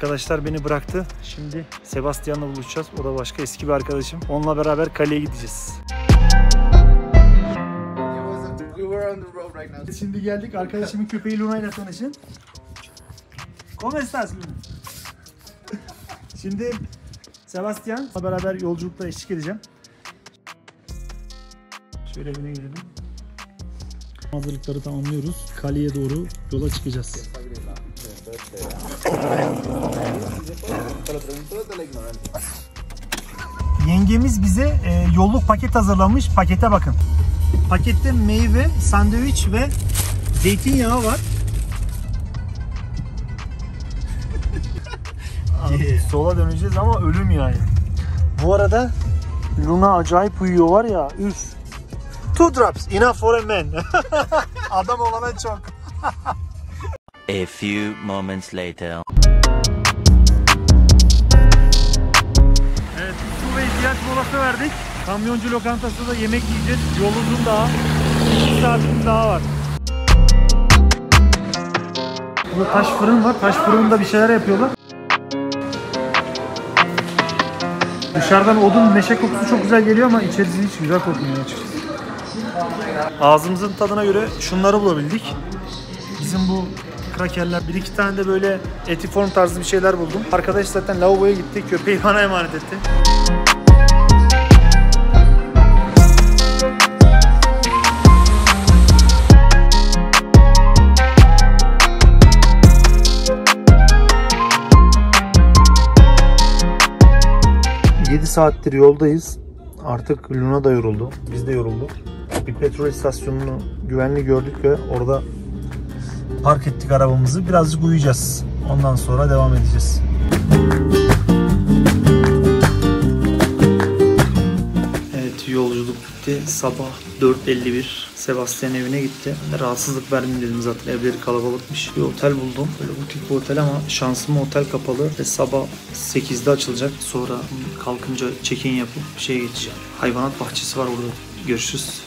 Arkadaşlar beni bıraktı. Şimdi Sebastian'la buluşacağız. O da başka eski bir arkadaşım. Onunla beraber Cali'ye gideceğiz. Şimdi geldik. Arkadaşımın köpeği Luna ile tanışın. Como estas Luna? Şimdi Sebastian'la beraber yolculukta eşlik edeceğim. Şöyle evine girelim. Hazırlıkları tamamlıyoruz. Cali'ye doğru yola çıkacağız. Yengemiz bize yolluk paket hazırlamış. Pakete bakın. Pakette meyve, sandviç ve zeytinyağı var. Abi, sola döneceğiz ama ölüm yani. Bu arada Luna acayip uyuyor var ya. Üf. 2 drops enough for a man. Adam olana çok. A few moments later. Evet, su ve ihtiyaç molası verdik. Kamyoncu lokantasında da yemek yiyeceğiz. Yolumuzun daha 2 saatimiz daha var. Burada taş fırın var. Taş fırında bir şeyler yapıyorlar. Dışarıdan odun, meşe kokusu çok güzel geliyor ama içerisi hiç güzel kokmuyor açıkçası. Ağzımızın tadına göre şunları bulabildik. Bizim bu krakerler, 1-2 tane de böyle etiform tarzı bir şeyler buldum. Arkadaş zaten lavaboya gitti, köpeği bana emanet etti. Saattir yoldayız. Artık Luna da yoruldu. Biz de yorulduk. Bir petrol istasyonunu güvenli gördük ve orada park ettik arabamızı. Birazcık uyuyacağız. Ondan sonra devam edeceğiz. Evet, yolculuk bitti. Sabah 4:51. Sebastian evine gitti. Rahatsızlık vermeyeyim dedim zaten. Evleri kalabalıkmış. Bir otel buldum. Böyle butik bir otel ama şansıma otel kapalı. Ve sabah 8'de açılacak. Sonra kalkınca check-in yapıp bir şeye geçeceğim. Hayvanat bahçesi var orada. Görüşürüz.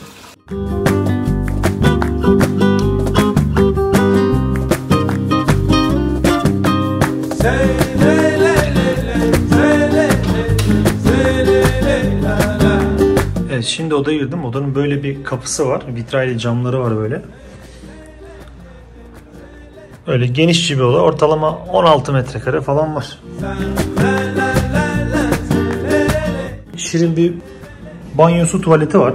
Evet, şimdi odaya girdim. Odanın böyle bir kapısı var. Vitrayla camları var böyle. Öyle genişçi bir oda. Ortalama 16 metrekare falan var. Şirin bir banyosu, tuvaleti var.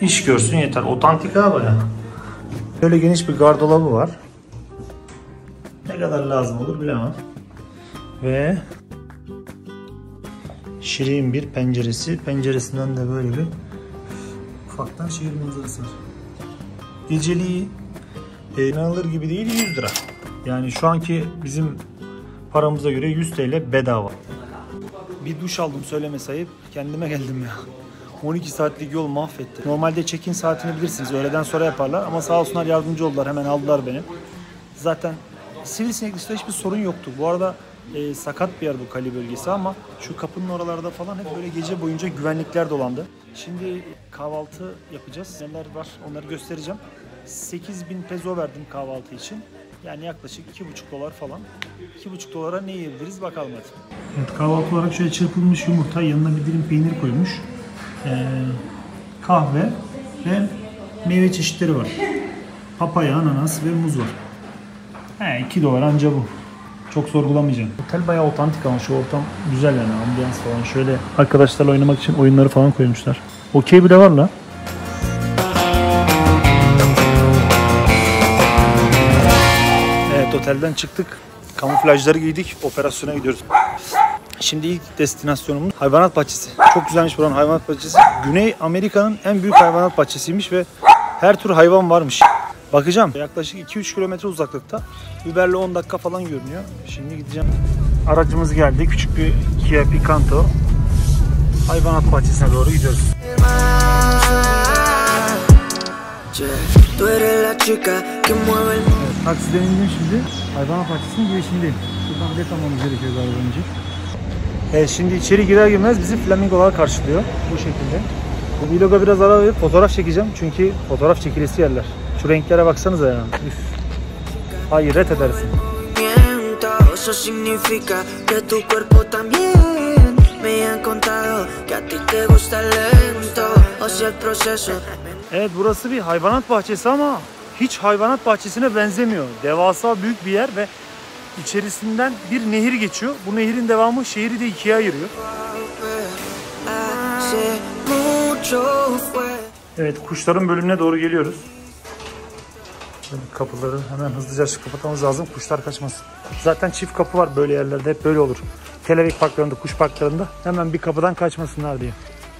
İş görsün yeter. Otantik abi ya. Böyle geniş bir gardırobı var. Ne kadar lazım olur bilemem. Ve şirin bir penceresi. Penceresinden de böyle bir ufaktan şehir manzarası var. Geceliği inanılır gibi değil, 100 lira. Yani şu anki bizim paramıza göre 100 TL bedava. Bir duş aldım söyleme sayıp. Kendime geldim ya. 12 saatlik yol mahvetti. Normalde check-in saatini bilirsiniz. Öğleden sonra yaparlar ama sağ olsunlar yardımcı oldular. Hemen aldılar beni. Zaten Sivrisinek'le hiçbir sorun yoktu. Bu arada sakat bir yer bu Cali bölgesi ama şu kapının oralarda falan hep böyle gece boyunca güvenlikler dolandı. Şimdi kahvaltı yapacağız. Neler var onları göstereceğim. 8000 peso verdim kahvaltı için. Yani yaklaşık 2,5 dolar falan. 2,5 dolara ne yiyebiliriz bakalım hadi. Evet, kahvaltı olarak şöyle çırpılmış yumurta, yanına bir dilim peynir koymuş. Kahve ve meyve çeşitleri var. Papaya, ananas ve muz var. 2 dolar anca bu. Çok sorgulamayacağım. Otel bayağı otantik ama şu ortam güzel yani, ambiyans falan. Şöyle arkadaşlarla oynamak için oyunları falan koymuşlar. Okey bile var la. Evet, otelden çıktık. Kamuflajları giydik. Operasyona gidiyoruz. Şimdi ilk destinasyonumuz hayvanat bahçesi. Çok güzelmiş buranın hayvanat bahçesi. Güney Amerika'nın en büyük hayvanat bahçesiymiş ve her tür hayvan varmış. Bakacağım. Yaklaşık 2-3 kilometre uzaklıkta. Uber'le 10 dakika falan görünüyor. Şimdi gideceğim. Aracımız geldi. Küçük bir Kia Picanto. Hayvanat bahçesine doğru gidiyoruz. Taksiden indim şimdi. Hayvanat bahçesinin girişindeyim. Buradan bilet almamız gerekiyor galiba önce. Evet, şimdi içeri girer girmez bizi flamingolar karşılıyor. Bu şekilde. Bu vloga biraz ara verip fotoğraf çekeceğim. Çünkü fotoğraf çekilesi yerler. Şu renklere baksanıza ya. Üf. Hayret edersin. Eso significa que tu cuerpo también. Me han contado que a ti te gusta lento. O sea el proceso. Evet, burası bir hayvanat bahçesi ama hiç hayvanat bahçesine benzemiyor. Devasa büyük bir yer ve içerisinden bir nehir geçiyor. Bu nehrin devamı şehri de ikiye ayırıyor. Evet, kuşların bölümüne doğru geliyoruz. Şimdi kapıları hemen hızlıca kapatmamız lazım, kuşlar kaçmasın. Zaten çift kapı var böyle yerlerde, hep böyle olur. Kelebek parklarında, kuş parklarında hemen bir kapıdan kaçmasınlar diye.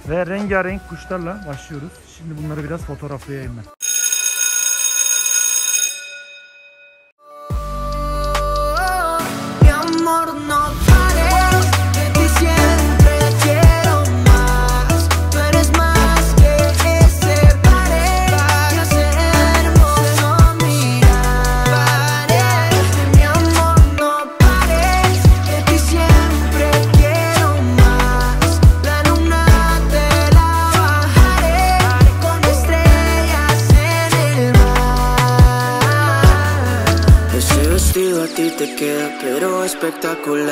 Ve rengarenk kuşlarla başlıyoruz. Şimdi bunları biraz fotoğraflayayım ben.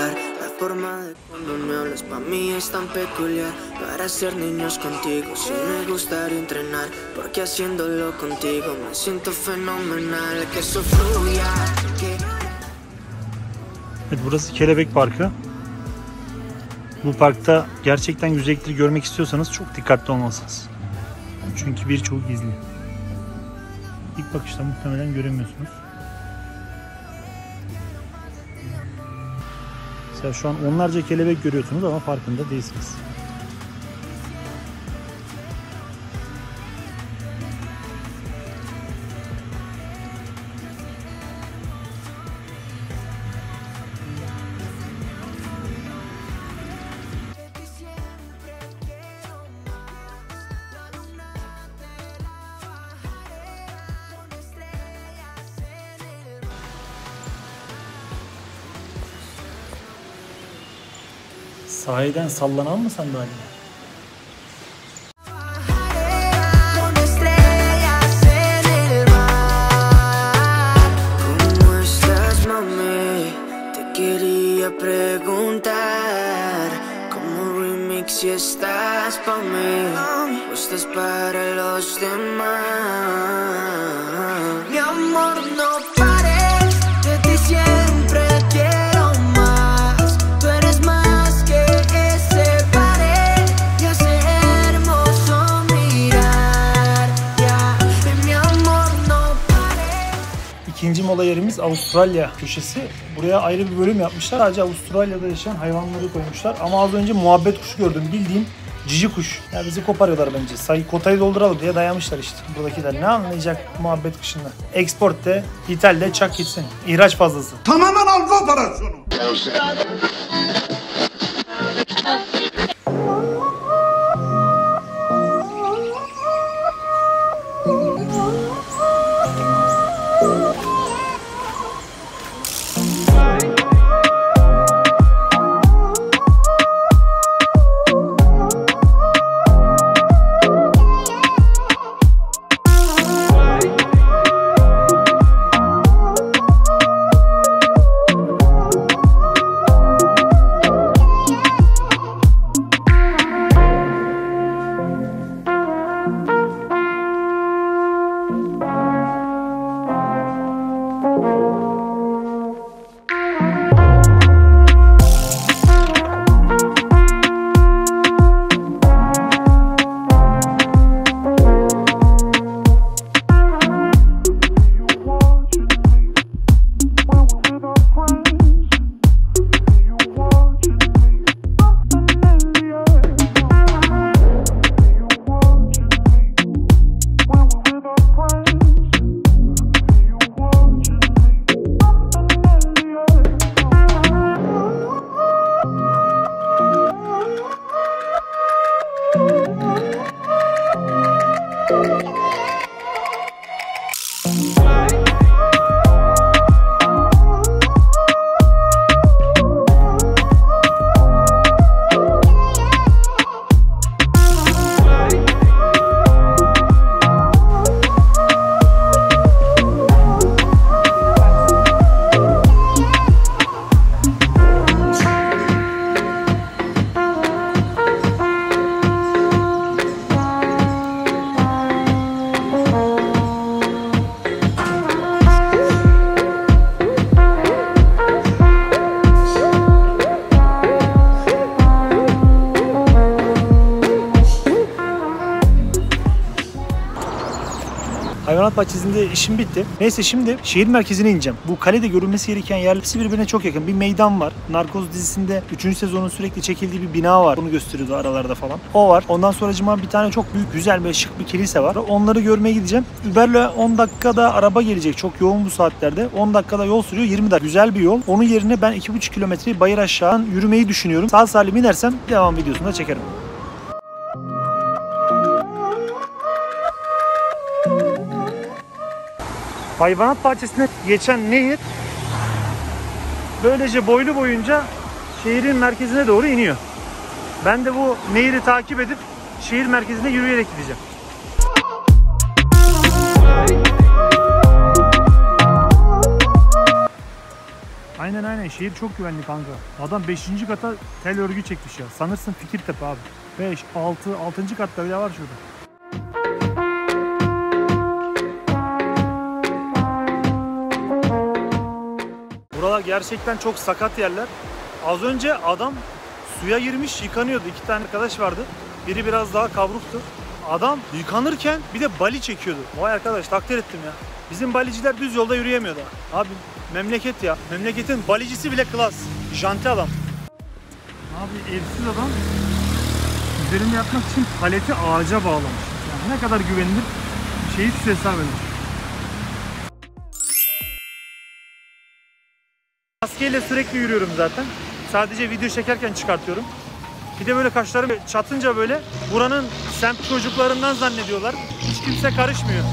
Evet, burası Kelebek Parkı. Bu parkta gerçekten güzellikleri görmek istiyorsanız çok dikkatli olmalısınız. Çünkü birçoğu gizli. İlk bakışta muhtemelen göremiyorsunuz. Mesela şu an onlarca kelebek görüyorsunuz ama farkında değilsiniz. Sahiden sallanan mı sandalye? İkinci mola yerimiz Avustralya köşesi. Buraya ayrı bir bölüm yapmışlar. Sadece Avustralya'da yaşayan hayvanları koymuşlar. Ama az önce muhabbet kuşu gördüm. Bildiğin cici kuş. Ya bizi koparıyorlar bence. Sayı kotayı dolduralım diye dayamışlar işte. Buradakiler ne anlayacak muhabbet kuşunda? Export de, ithal de, çak gitsin. İhraç fazlası. Tamamen Avrupa operasyonu. hayvanat bahçesinde işim bitti. Neyse şimdi şehir merkezine ineceğim. Bu kalede görülmesi gereken yerler hepsi birbirine çok yakın. Bir meydan var. Narcos dizisinde 3. sezonun sürekli çekildiği bir bina var. Onu gösteriyordu aralarda falan. O var. Ondan sonracıma bir tane çok büyük, güzel ve şık bir kilise var. Onları görmeye gideceğim. Uber'le 10 dakikada araba gelecek. Çok yoğun bu saatlerde. 10 dakikada yol sürüyor. 20 dakika. Güzel bir yol. Onun yerine ben 2,5 kilometreyi bayır aşağıdan yürümeyi düşünüyorum. Sağ salim inersem devam videosunu da çekerim. Hayvanat bahçesine geçen nehir böylece boylu boyunca şehrin merkezine doğru iniyor. Ben de bu nehri takip edip şehir merkezine yürüyerek gideceğim. Aynen, şehir çok güvenli kanka. Adam 5. kata tel örgü çekmiş ya. Sanırsın Fikirtepe abi. 5, 6, 6. katta bile var şurada. Buralar gerçekten çok sakat yerler. Az önce adam suya girmiş, yıkanıyordu. 2 tane arkadaş vardı. Biri biraz daha kavruktu. Adam yıkanırken bir de bali çekiyordu. Vay arkadaş, takdir ettim ya. Bizim baliciler düz yolda yürüyemiyordu. Abi memleket ya. Memleketin balicisi bile klas. Janti adam. Abi evsiz adam üzerinde yatmak için paleti ağaca bağlamış. Yani ne kadar güvenilir şeyi size hesap edin. Maskeyle sürekli yürüyorum zaten. Sadece video çekerken çıkartıyorum. Bir de böyle kaşlarım çatınca böyle buranın semt çocuklarından zannediyorlar. Hiç kimse karışmıyor.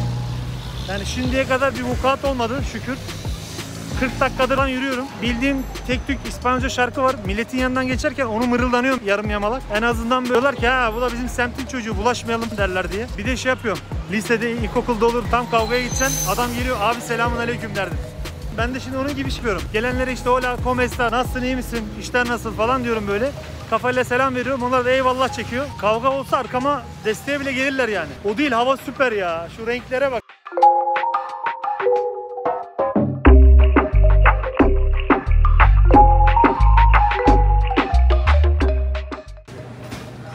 Yani şimdiye kadar bir vukuat olmadı şükür. 40 dakikadan yürüyorum. Bildiğim tek tük İspanyolca şarkı var. Milletin yanından geçerken onu mırıldanıyorum yarım yamalak. En azından diyorlar ki ha bu da bizim semtin çocuğu, bulaşmayalım derler diye. Bir de şey yapıyorum. Lisede, ilkokulda olur, tam kavgaya gideceksin. Adam geliyor, abi selamun aleyküm derdim. Ben de şimdi onun gibi işliyorum. Gelenlere işte hola, komesta, nasılsın, iyi misin, işler nasıl falan diyorum böyle. Kafayla selam veriyorum. Onlar da eyvallah çekiyor. Kavga olsa arkama desteğe bile gelirler yani. O değil, hava süper ya. Şu renklere bak.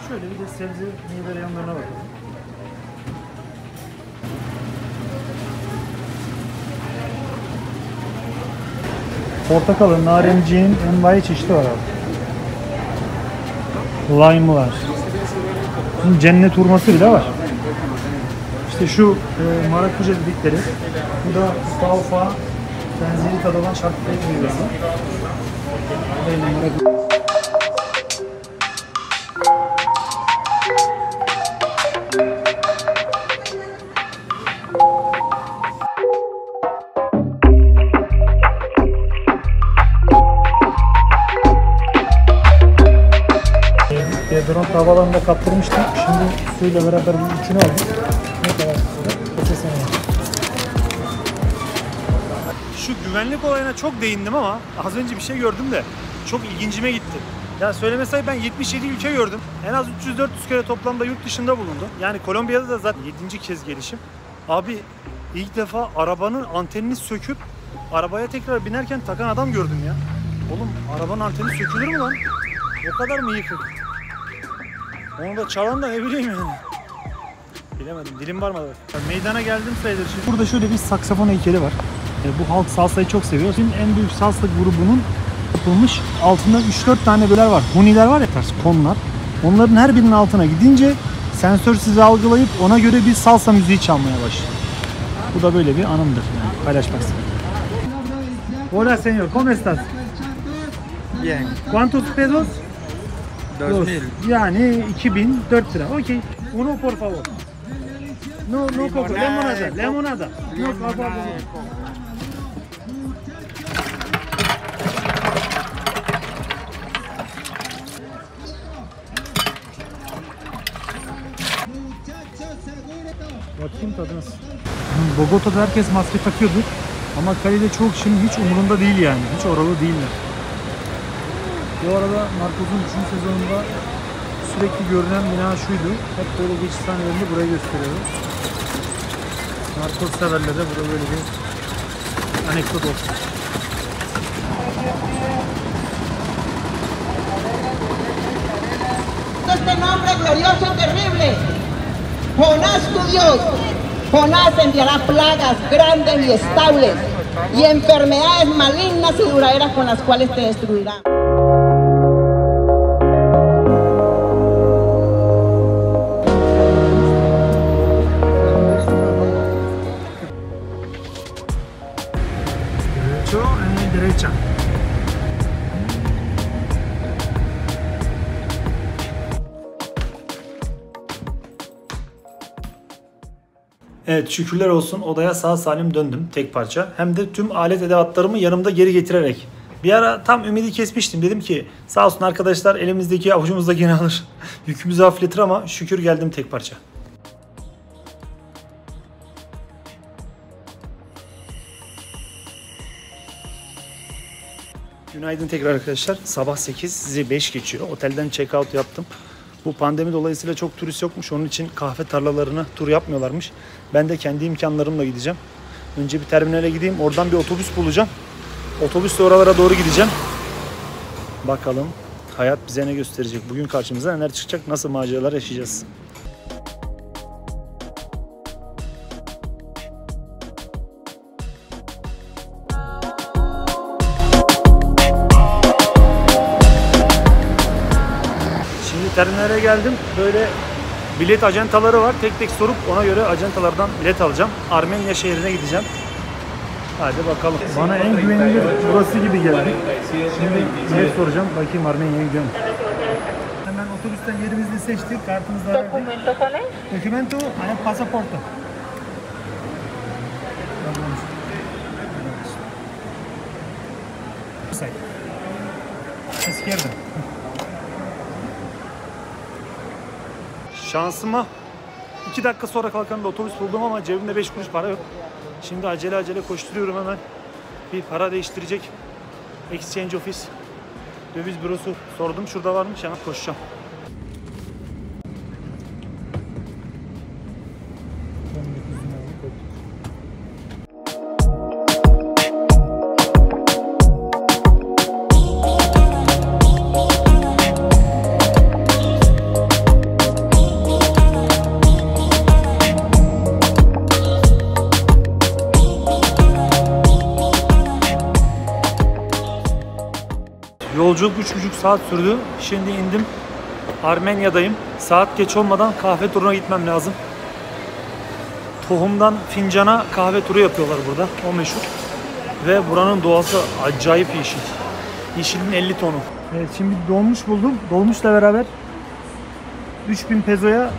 Şöyle bir de sebze meyve yanlarına bakalım. Portakalın, narenciğin envai çeşidi var abi. Lime var. Cennet hurması bile var. İşte şu marakuca dedikleri. Bu da taufa, benzeri tadı olan şartlı meyvesi. Deodorant havalarında kaptırmıştım. Şimdi suyla beraber bunun içine aldım. Ne kadar güzel. Şu güvenlik olayına çok değindim ama az önce bir şey gördüm de çok ilgincime gitti. Ya söylemeseydi ben 77 ülke gördüm. En az 300-400 kere toplamda yurt dışında bulundum. Yani Kolombiya'da da zaten 7. kez gelişim. Abi ilk defa arabanın antenini söküp arabaya tekrar binerken takan adam gördüm ya. Oğlum arabanın anteni sökülür mü lan? O kadar mı yıkık? Onu da çalan da ne bileyim yani. Bilemedim, dilim varmadı. Meydana geldim sayılır şimdi. Burada şöyle bir saksafon heykeli var. Bu halk salsayı çok seviyor. Şimdi en büyük salsa grubunun yapılmış altında 3-4 tane böler var. Huniler var ya, tarz konular. Onların her birinin altına gidince sensör sizi algılayıp ona göre bir salsa müziği çalmaya başlıyor. Bu da böyle bir anımdır yani. Paylaşmak istedim. Hola señor, ¿cómo estás? Bien. ¿Cuántos pesos? 2000. Yani 2004 lira. Okey. Uno por favor. No, no coco. Limonada. Limonada. No coco. Bakayım tadınız. Bogota'da herkes maske takıyordu. Ama Cali'de çok şimdi hiç umurunda değil yani. Hiç oralı değiller. Bu arada Narcos'un 3. sezonunda sürekli görünen bina şuydu. Hep böyle geçiş sahnelerini buraya gösteriyoruz. Narcos severlere de burada böyle bir anekdot olsun. Este nombre glorioso terrible. Jonás tu Dios. Jonás enviará plagas grandes y estables y enfermedades malignas y duraderas con las cuales te destruirá. Evet, şükürler olsun odaya sağ salim döndüm tek parça. Hem de tüm alet edevatlarımı yanımda geri getirerek. Bir ara tam ümidi kesmiştim, dedim ki sağ olsun arkadaşlar elimizdeki avucumuzdakini alır. Yükümüzü hafifletir ama şükür geldim tek parça. Günaydın tekrar arkadaşlar. Sabah 8, sizi 5 geçiyor. Otelden check out yaptım. Bu pandemi dolayısıyla çok turist yokmuş. Onun için kahve tarlalarına tur yapmıyorlarmış. Ben de kendi imkanlarımla gideceğim. Önce bir terminale gideyim. Oradan bir otobüs bulacağım. Otobüsle oralara doğru gideceğim. Bakalım hayat bize ne gösterecek? Bugün karşımıza neler çıkacak? Nasıl maceralar yaşayacağız? Terminale geldim. Böyle bilet ajantaları var. Tek tek sorup ona göre ajantalardan bilet alacağım. Armenya şehrine gideceğim. Hadi bakalım. Bana en güvenilir burası gibi geldi. Şimdi bilet soracağım. Bakayım Armenya'ya gidiyorum. Hemen otobüsten yerimizi seçtik. Kartımızı verdik. Dokumento, pasaporto. Esquerda. Şansıma 2 dakika sonra kalkan bir otobüs buldum ama cebimde 5 kuruş para yok. Şimdi acele acele koşturuyorum hemen. Bir para değiştirecek exchange office, döviz bürosu sordum. Şurada varmış, hemen koşacağım. Yolculuk 3,5 saat sürdü. Şimdi indim. Armenya'dayım. Saat geç olmadan kahve turuna gitmem lazım. Tohumdan fincana kahve turu yapıyorlar burada. O meşhur. Ve buranın doğası acayip yeşil. Yeşilin 50 tonu. Evet, şimdi dolmuş buldum. Dolmuşla beraber 3000 pezoya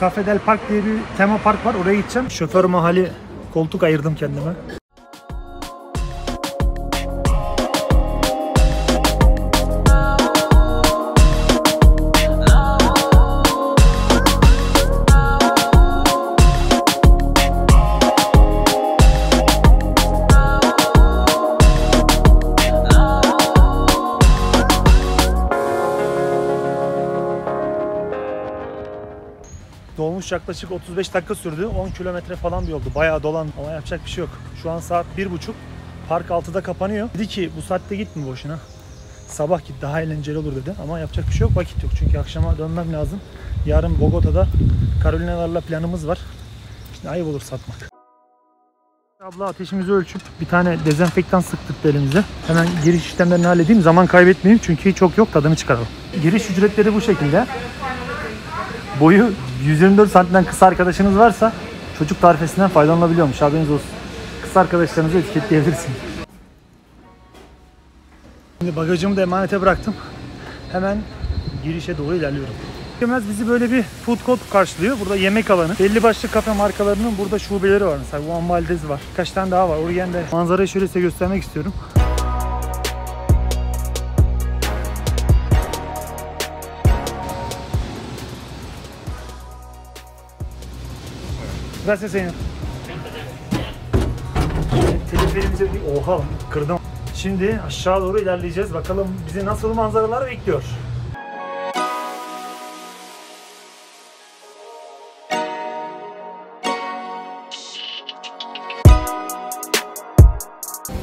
Cafe del Park diye bir tema park var. Oraya gideceğim. Şoför mahali koltuk ayırdım kendime. Dolmuş yaklaşık 35 dakika sürdü. 10 kilometre falan bir yoldu. Bayağı dolan ama yapacak bir şey yok. Şu an saat 1.30. Park 6'da kapanıyor. Dedi ki bu saatte gitme boşuna. Sabah git daha eğlenceli olur dedi. Ama yapacak bir şey yok. Vakit yok. Çünkü akşama dönmem lazım. Yarın Bogota'da Caroline'larla planımız var. İşte ayıp olur satmak. Abla ateşimizi ölçüp bir tane dezenfektan sıktık elimize. Hemen giriş işlemlerini halledeyim. Zaman kaybetmeyeyim. Çünkü çok yok. Tadını çıkaralım. Giriş ücretleri bu şekilde. Boyu 124 santimden kısa arkadaşınız varsa çocuk tarifesinden faydalanabiliyormuş. Haberiniz olsun. Kısa arkadaşlarınızı etiketleyebilirsiniz. Şimdi bagajımı da emanete bıraktım. Hemen girişe doğru ilerliyorum. Bizi böyle bir food court karşılıyor. Burada yemek alanı. Belli başlı kafe markalarının burada şubeleri var. Mesela Juan Valdez var. Birkaç tane daha var. Oraya da manzarayı şöyle size göstermek istiyorum. Gracias señor. Teleferimize bir... Oha kırdım. Şimdi aşağı doğru ilerleyeceğiz. Bakalım bizi nasıl manzaralar bekliyor.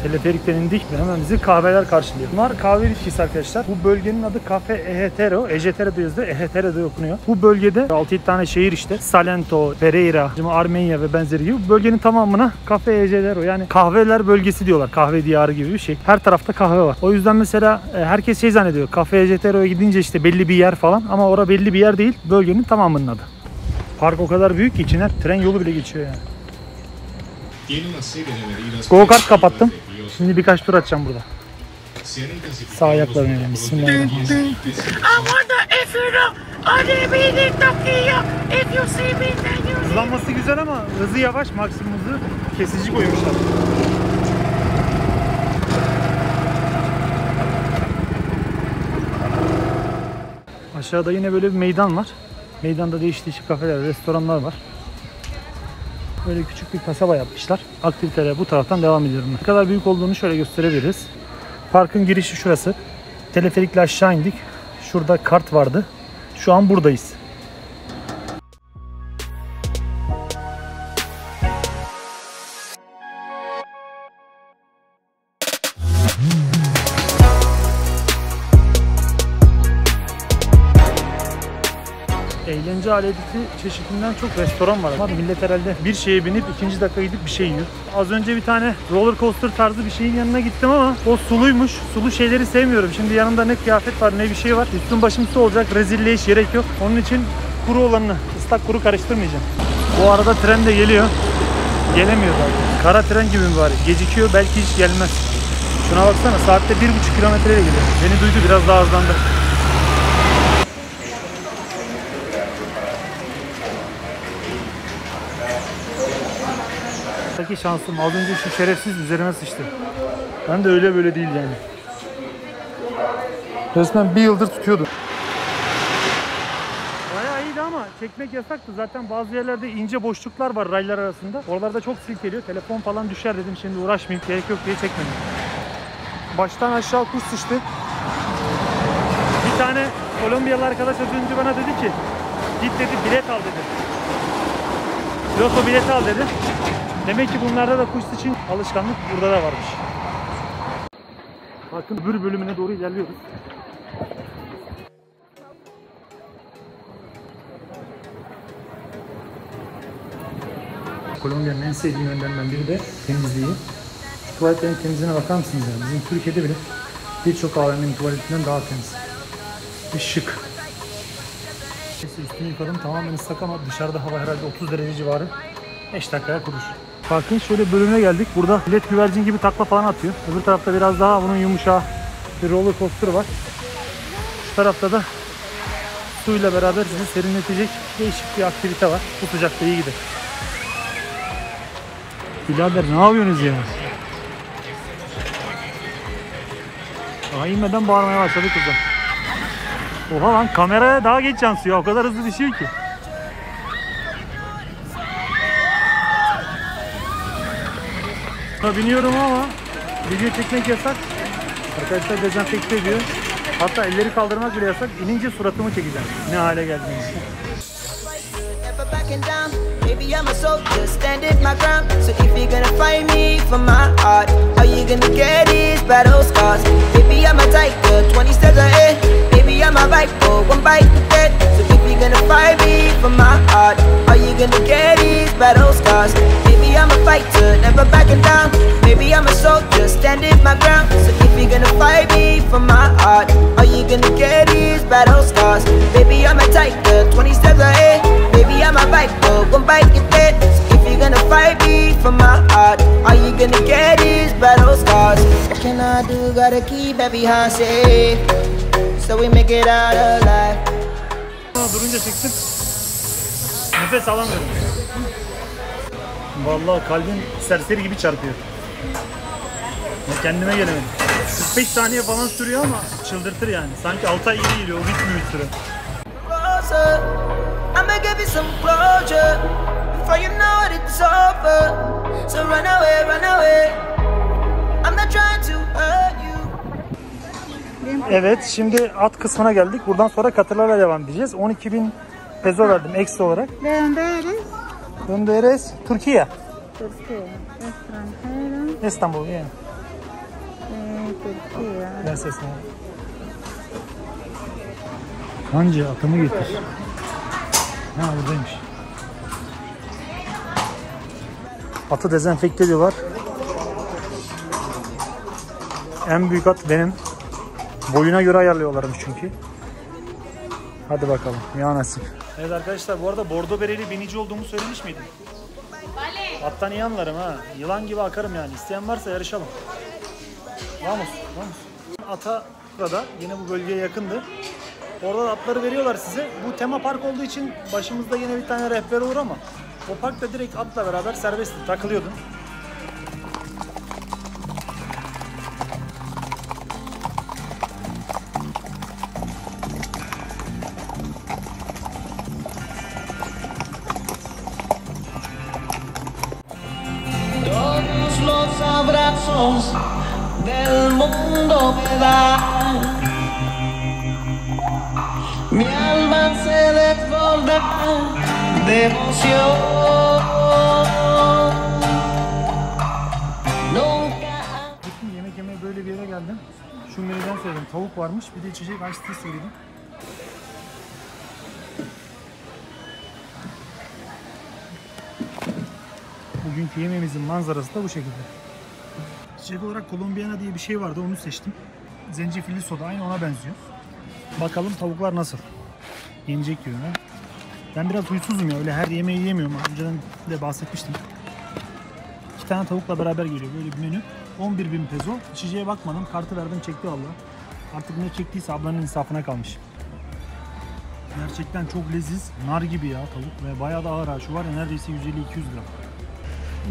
Teleferikten indik ve hemen bizi kahveler karşılıyor. Bunlar kahve ilişkisi arkadaşlar. Bu bölgenin adı Cafe Ejetero. Ejetero diyoruz da Ejetero diye okunuyor. Bu bölgede 6-7 tane şehir işte. Salento, Pereira, Armenya ve benzeri gibi. Bu bölgenin tamamına Cafe Ejetero, yani kahveler bölgesi diyorlar. Kahve diyarı gibi bir şey. Her tarafta kahve var. O yüzden mesela herkes şey zannediyor. Cafe Ejetero'ya gidince işte belli bir yer falan. Ama orası belli bir yer değil. Bölgenin tamamının adı. Park o kadar büyük ki içine tren yolu bile geçiyor yani. Go-kart kapattım. Şimdi birkaç tur atacağım burada. Sağ ayaklarım yani. Bismillahirrahmanirrahim. Hızlanması güzel ama hızı yavaş. Maksimum hızı kesici koymuşlar. Aşağıda yine böyle bir meydan var. Meydanda değişik kafeler, restoranlar var. Böyle küçük bir kasaba yapmışlar. Aktivitelere bu taraftan devam ediyorum. Ne kadar büyük olduğunu şöyle gösterebiliriz. Parkın girişi şurası. Teleferikle aşağı indik. Şurada kart vardı. Şu an buradayız. Eğlence aleti çeşitinden çok restoran var. Millet herhalde bir şeye binip ikinci dakika gidip bir şey yiyor. Az önce bir tane roller coaster tarzı bir şeyin yanına gittim ama o suluymuş. Sulu şeyleri sevmiyorum. Şimdi yanımda ne kıyafet var ne bir şey var. Üstüm başım su olacak. Rezilliğe hiç gerek yok. Onun için kuru olanını, ıslak kuru karıştırmayacağım. Bu arada tren de geliyor. Gelemiyor zaten. Kara tren gibi mi bari? Gecikiyor, belki hiç gelmez. Şuna baksana, saatte 1,5 kilometreyle geliyor. Beni duydu, biraz daha hızlandı. Şansım az önce şu şerefsiz üzerime sıçtı. Ben de öyle böyle değil yani. Resmen bir yıldır tutuyordum. Bayağı iyiydi ama çekmek yasaktı. Zaten bazı yerlerde ince boşluklar var raylar arasında. Oralarda çok silkeliyor. Telefon falan düşer dedim, şimdi uğraşmayayım. Gerek yok diye çekmedim. Baştan aşağı kuş sıçtı. Bir tane Kolombiyalı arkadaş az önce bana dedi ki git dedi bilet al dedi. Loto bileti al dedi. Demek ki bunlarda da kuş için alışkanlık burada da varmış. Bakın öbür bölümüne doğru ilerliyoruz. Kolombiya'nın en sevdiğim yönlerinden biri de temizliği. Şu tuvaletlerin temizliğine bakar mısınız yani? Bizim Türkiye'de bile birçok AVM'nin tuvaletinden daha temiz. Ve şık. Üstünü yıkadım, tamamen ıslak ama dışarıda hava herhalde 30 derece civarı. 5 dakikaya kurur. Parkın şöyle bölümüne geldik. Burada led güvercin gibi takla falan atıyor. Öbür tarafta biraz daha bunun yumuşağı bir roller coaster var. Şu tarafta da suyla beraber sizi serinletecek değişik bir aktivite var. Bu sıcakta iyi gider. Birader ne yapıyorsunuz ya? Daha inmeden bağırmaya başladı kızım. Oha lan, kameraya daha geç yansıyor. O kadar hızlı düşüyor ki. Biniyorum ama video çekmek yasak. Arkadaşlar dezenfekte ediyor. Hatta elleri kaldırmak bile yasak. İnince suratımı çekeceğim. Ne hale geldiğimiz. Never backing down. Maybe I'm a soldier, standing my ground. So if you're gonna fight me for my heart, all you're gonna get is battle scars. Baby, I'm a tiger, 27 A. Baby, I'm a viper, gon' bite your head. So if you're gonna fight me for my heart, all you're gonna get is battle scars. What can I do? Gotta keep everyone safe, so we make it out alive. Durunca çektim. Nefes alamıyorum. Vallahi kalbim serseri gibi çarpıyor. Kendime gelemedim. 45 saniye falan sürüyor ama çıldırtır yani. Sanki Altay iyi geliyor, o bitmiyor bir süre. Evet, şimdi at kısmına geldik. Buradan sonra katırlarla devam edeceğiz. 12.000 peso verdim eksi olarak. ¿Dónde eres? Turquía. Turquía. Extranjero. Estambul, yeah. Türkiye. Gracias. Anca atamı getir. Ha buradaymış. Atı dezenfekte ediyorlar. En büyük at benim. Boyuna göre ayarlıyorlarmış çünkü. Hadi bakalım. Ya nasip. Evet arkadaşlar bu arada bordo bereli binici olduğumu söylemiş miydim? Attan iyi anlarım ha. Yılan gibi akarım yani. İsteyen varsa yarışalım. Vamos, vamos. Ata da yine bu bölgeye yakındı. Orada da atları veriyorlar size. Bu tema park olduğu için başımızda yine bir tane rehber olur ama o parkta direkt atla beraber serbestti. Takılıyordun. Gittim yemek yemeye böyle bir yere geldim. Şu menüden söyledim. Tavuk varmış. Bir de içecek ice tea söyledim. Bugünkü yemeğimizin manzarası da bu şekilde. İçecek olarak Kolombiyana diye bir şey vardı. Onu seçtim. Zencefilli soda. Aynı ona benziyor. Bakalım tavuklar nasıl? Yenecek diyor. Ha? Ben biraz huysuzum ya, öyle her yemeği yiyemiyorum. Önceden de bahsetmiştim. 2 tane tavukla beraber geliyor böyle bir menü. 11.000 peso. İçeceğe bakmadım, kartı verdim çekti Allah. Artık ne çektiyse ablanın insafına kalmış. Gerçekten çok leziz, nar gibi ya tavuk ve bayağı da ağır ha. Şu var ya neredeyse 150-200 gram.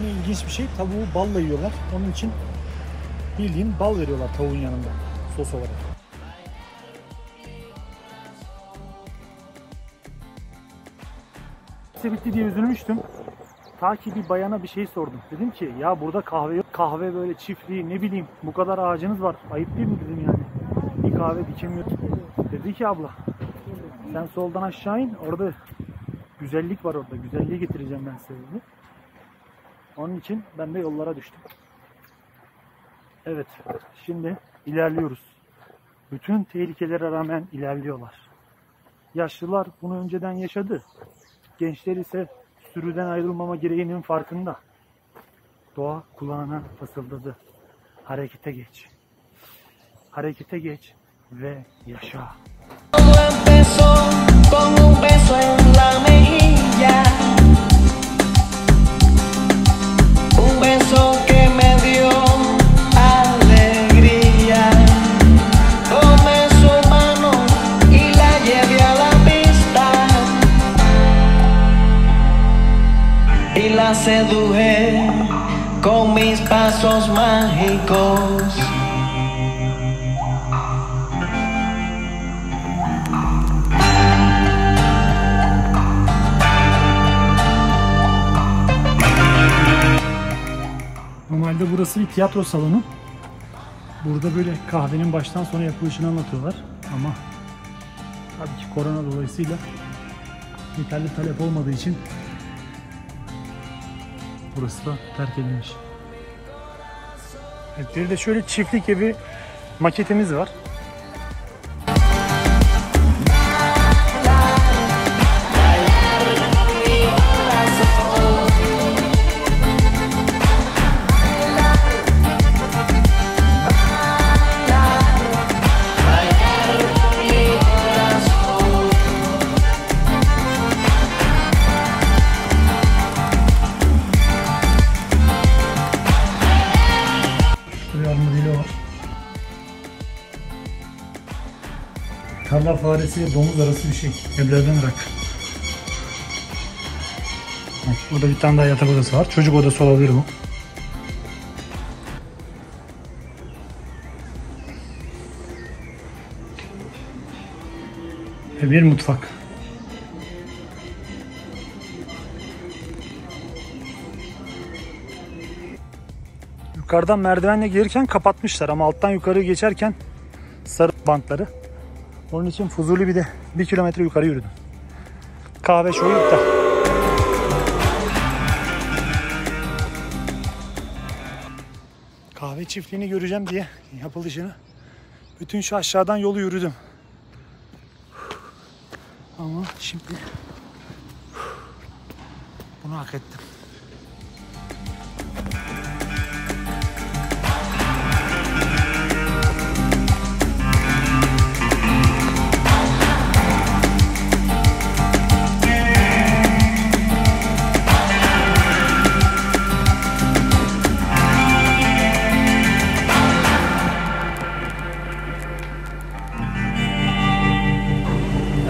Ne ilginç bir şey, tavuğu balla yiyorlar. Onun için bildiğin bal veriyorlar tavuğun yanında sos olarak. Bitti diye üzülmüştüm. Ta ki bir bayana bir şey sordum. Dedim ki ya burada kahve yok. Kahve böyle çiftliği ne bileyim bu kadar ağacınız var. Ayıp değil mi dedim yani. Bir kahve dikemiyor. Dedi ki abla sen soldan aşağı in. Orada güzellik var orada. Güzelliği getireceğim ben size dedi. Onun için ben de yollara düştüm. Evet. Şimdi ilerliyoruz. Bütün tehlikelere rağmen ilerliyorlar. Yaşlılar bunu önceden yaşadı. Gençler ise sürüden ayrılmama gereğinin farkında. Doğa kulağına fısıldadı. Harekete geç. Harekete geç ve yaşa. Seduje con mis pasos mágicos. Normalde burası bir tiyatro salonu. Burada böyle kahvenin baştan sona yapılışını anlatıyorlar ama tabii ki korona dolayısıyla yeterli talep olmadığı için burası da terk edilmiş. Evet, bir de şöyle çiftlik evi maketimiz var. Tarla faresiyle domuz arası bir şey. Evlerden bırak. Bak, burada bir tane daha yatak odası var. Çocuk odası olabilir bu. Ve bir mutfak. Yukarıdan merdivenle gelirken kapatmışlar ama alttan yukarı geçerken sarı bantları. Onun için Fuzuli bir de 1 kilometre yukarı yürüdüm. Kahve şovu iptal. Kahve Abi çiftliğini göreceğim diye yapılışını. Bütün şu aşağıdan yolu yürüdüm. Ama şimdi bunu hak ettim.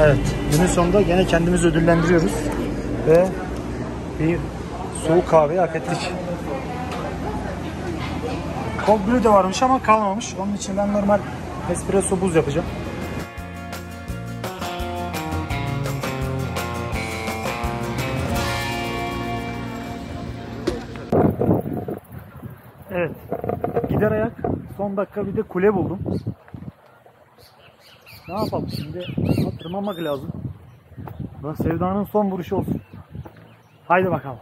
Evet, günün sonunda gene kendimizi ödüllendiriyoruz ve bir soğuk kahveyi hak ettik. Cold brew de varmış ama kalmamış. Onun için ben normal espresso buz yapacağım. Evet, gider ayak. Son dakika bir de kule buldum. Ne yapalım şimdi? Tırmanmak lazım. Bu sevdanın son vuruşu olsun. Haydi bakalım.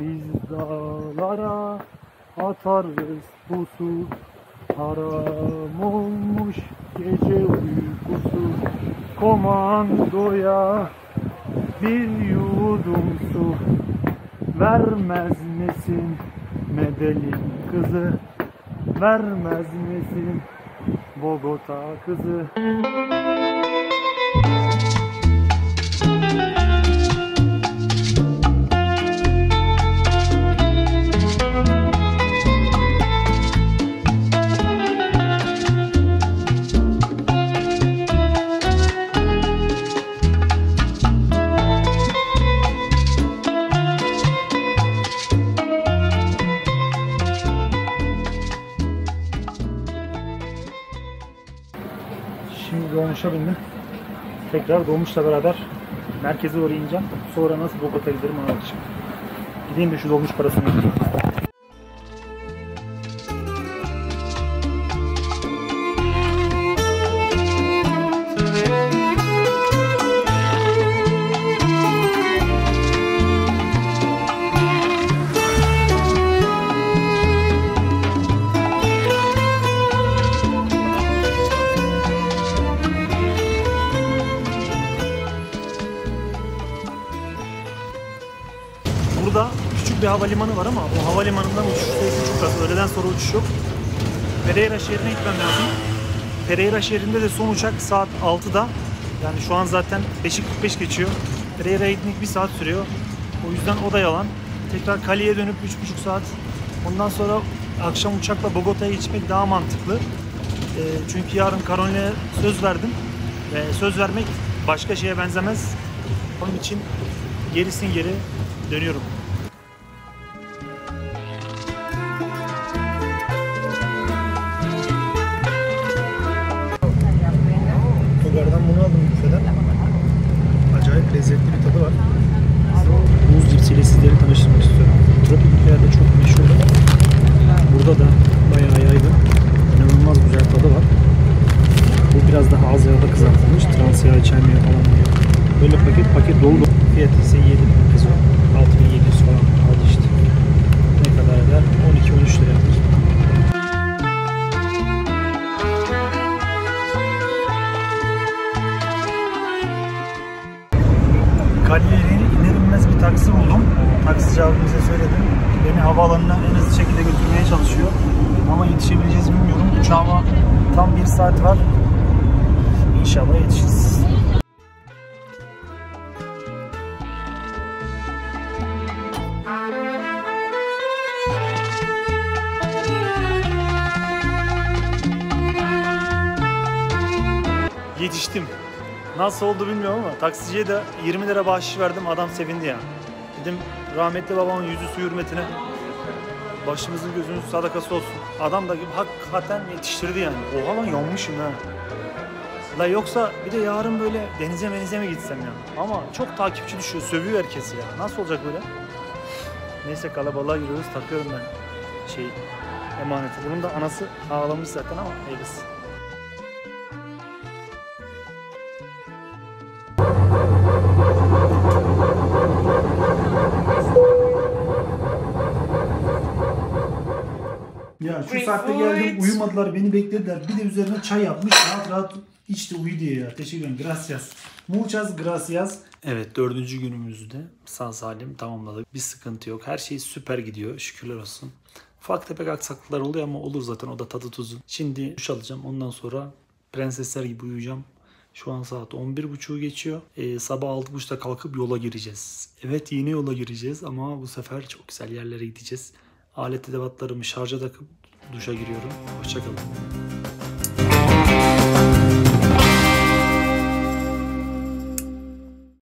Biz dağlara atarız pusu, haram olmuş gece uykusu. Komandoya bir yudum su vermez misin? Medelin kızı vermez misin? Bogota kızı. Bindim. Tekrar dolmuşla beraber merkeze doğru ineceğim. Sonra nasıl Bogota'ya giderim ona bakacağım. Gideyim de şu dolmuş parasını ödeyeyim. Bir havalimanı var ama o havalimanından uçuş sayısı çok az. Öğleden sonra uçuş yok. Pereira şehrine gitmem lazım. Pereira şehrinde de son uçak saat 6'da. Yani şu an zaten 5:45 geçiyor. Pereira'ya gitmek 1 saat sürüyor. O yüzden o da yalan. Tekrar Cali'ye dönüp 3,5 saat. Ondan sonra akşam uçakla Bogota'ya geçmek daha mantıklı. Çünkü yarın Caroline'e söz verdim. Ve söz vermek başka şeye benzemez. Onun için gerisin geri dönüyorum. Lezzetli bir tadı var. Buz cipsiyle sizleri tanıştırmak istiyorum. Tropiklerde çok meşhur. Burada da bayağı yaygın. İnanılmaz güzel tadı var. Bu biraz daha az yağda kızartılmış. Trans yağ içermiyor falan diye. Böyle paket dolu. Fiyatı ise 7 peso. 6.700 falan aldı işte. Ne kadar eder? 12-13 lira yaptı. Cali'ye iner inmez bir taksi buldum. Taksici abimize söyledim. Beni havaalanına en hızlı şekilde götürmeye çalışıyor. Ama yetişebileceğiz bilmiyorum. Uçağıma tam 1 saat var. İnşallah yetişiriz. Yetiştim. Nasıl oldu bilmiyorum ama taksiciye de 20 lira bahşiş verdim, adam sevindi ya. Dedim rahmetli babamın yüzü su hürmetine başımızın gözünün sadakası olsun. Adam da hakikaten yetiştirdi yani. Oha lan yanmışım ha. La yoksa bir de yarın böyle denize mi gitsem ya. Ama çok takipçi düşüyor, sövüyor herkesi ya. Nasıl olacak böyle? Neyse kalabalığa giriyoruz, takıyorum ben şeyi, emaneti. Bunun da anası ağlamış zaten ama eylesin. Ya şu saatte geldim, uyumadılar, beni beklediler. Bir de üzerine çay yapmış, rahat rahat içti, uyu diye ya. Teşekkür ederim, gracias. Muchas gracias. Evet, dördüncü günümüzü de sağ salim tamamladık. Bir sıkıntı yok, her şey süper gidiyor, şükürler olsun. Ufak tefek aksaklıklar oluyor ama olur zaten, o da tadı tuzu. Şimdi duş alacağım, ondan sonra prensesler gibi uyuyacağım. Şu an saat 11.30 geçiyor. Sabah 6.30'da kalkıp yola gireceğiz. Evet, yeni yola gireceğiz ama bu sefer çok güzel yerlere gideceğiz. Alet edevatlarımı şarja takıp duşa giriyorum. Hoşçakalın.